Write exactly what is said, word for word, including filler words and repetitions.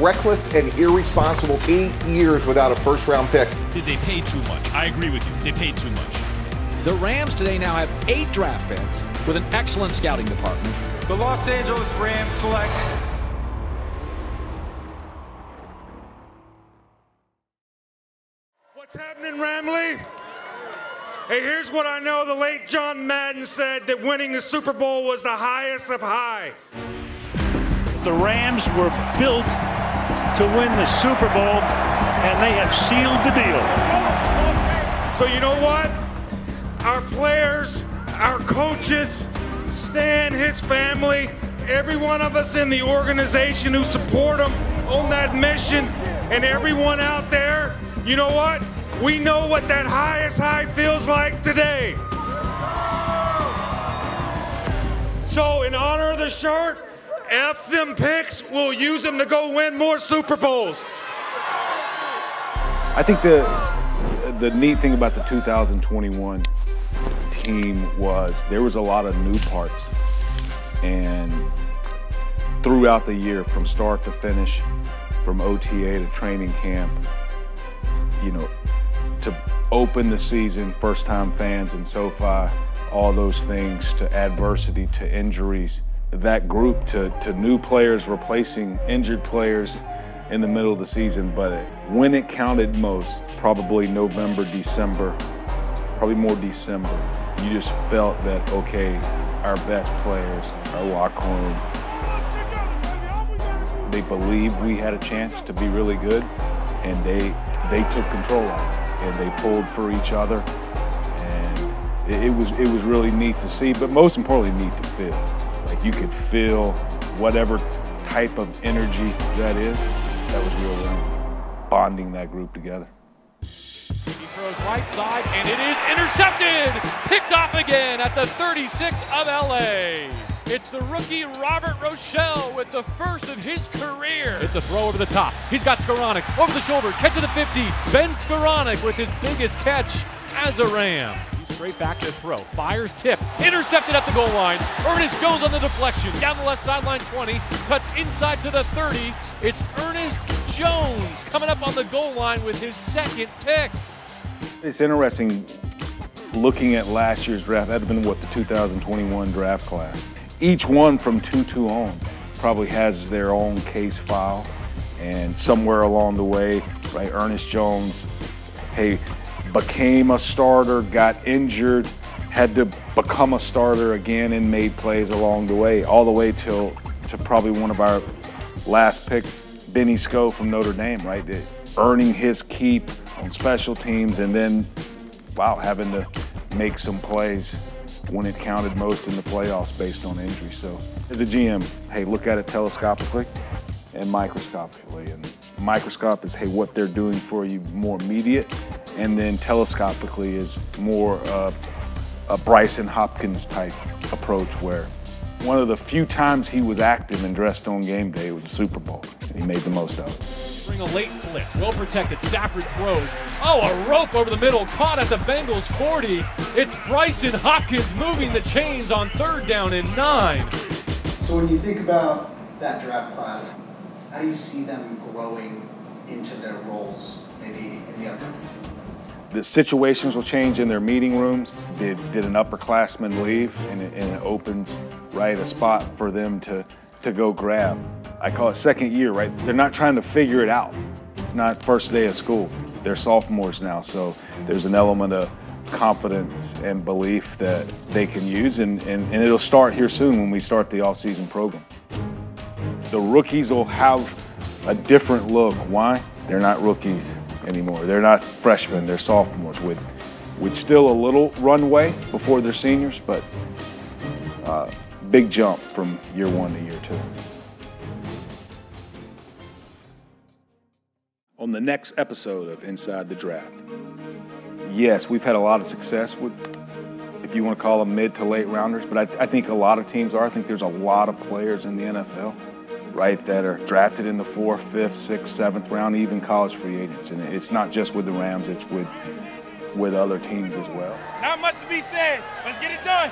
reckless and irresponsible eight years without a first-round pick. Did they pay too much? I agree with you. They paid too much. The Rams today now have eight draft picks with an excellent scouting department. The Los Angeles Rams select... What's happening, Ramley? Hey, here's what I know. The late John Madden said that winning the Super Bowl was the highest of high. The Rams were built to win the Super Bowl, and they have sealed the deal. So you know what? Our players, our coaches, Stan, his family, every one of us in the organization who support him on that mission, and everyone out there, you know what? We know what that highest high feels like today. So in honor of the shirt, F them picks, we'll use them to go win more Super Bowls. I think the, the neat thing about the two thousand twenty-one team was there was a lot of new parts. And throughout the year, from start to finish, from O T A to training camp, you know, to open the season, first-time fans in SoFi, all those things, to adversity, to injuries, that group, to, to new players replacing injured players in the middle of the season. But when it counted most, probably November, December, probably more December, you just felt that, okay, our best players are locked home. They believed we had a chance to be really good, and they they took control of it, and they pulled for each other, and it, it was it was really neat to see, but most importantly, neat to feel. Like, you could feel whatever type of energy that is. That was real well, bonding that group together. He throws right side, and it is intercepted! Picked off again at the thirty-six of L A. It's the rookie Robert Rochell with the first of his career. It's a throw over the top. He's got Skowronek over the shoulder. Catch at the fifty. Ben Skowronek with his biggest catch as a Ram. He's straight back to throw. Fires, tip. Intercepted at the goal line. Ernest Jones on the deflection. Down the left sideline twenty. Cuts inside to the thirty. It's Ernest Jones coming up on the goal line with his second pick. It's interesting looking at last year's draft. That would have been, what, the two thousand twenty-one draft class. Each one from two two on probably has their own case file, and somewhere along the way, right, Ernest Jones, hey, became a starter, got injured, had to become a starter again, and made plays along the way, all the way till to probably one of our last picks, Benny Sco from Notre Dame, right, earning his keep on special teams, and then, wow, having to make some plays when it counted most in the playoffs based on injury. So as a G M, hey, look at it telescopically and microscopically. And the microscope is, hey, what they're doing for you, more immediate. And then telescopically is more uh, a Brycen Hopkins type approach, where one of the few times he was active and dressed on game day was a Super Bowl, and he made the most of it. Bring a late blitz, well protected, Stafford throws. Oh, a rope over the middle, caught at the Bengals forty. It's Brycen Hopkins moving the chains on third down and nine. So when you think about that draft class, how do you see them growing into their roles, maybe in the upcoming season? The situations will change in their meeting rooms. Did, did an upperclassman leave, and it, and it opens, right, a spot for them to, to go grab. I call it second year, right? They're not trying to figure it out. It's not first day of school. They're sophomores now, so there's an element of confidence and belief that they can use, and, and, and it'll start here soon when we start the off-season program. The rookies will have a different look. Why? They're not rookies anymore. They're not freshmen, they're sophomores, with, with still a little runway before they're seniors, but uh, big jump from year one to year two. On the next episode of Inside the Draft. Yes, we've had a lot of success with, if you want to call them mid to late rounders, but I, I think a lot of teams are. I think there's a lot of players in the N F L, right, that are drafted in the fourth, fifth, sixth, seventh round, even college free agents. And it's not just with the Rams, it's with, with other teams as well. Not much to be said. Let's get it done.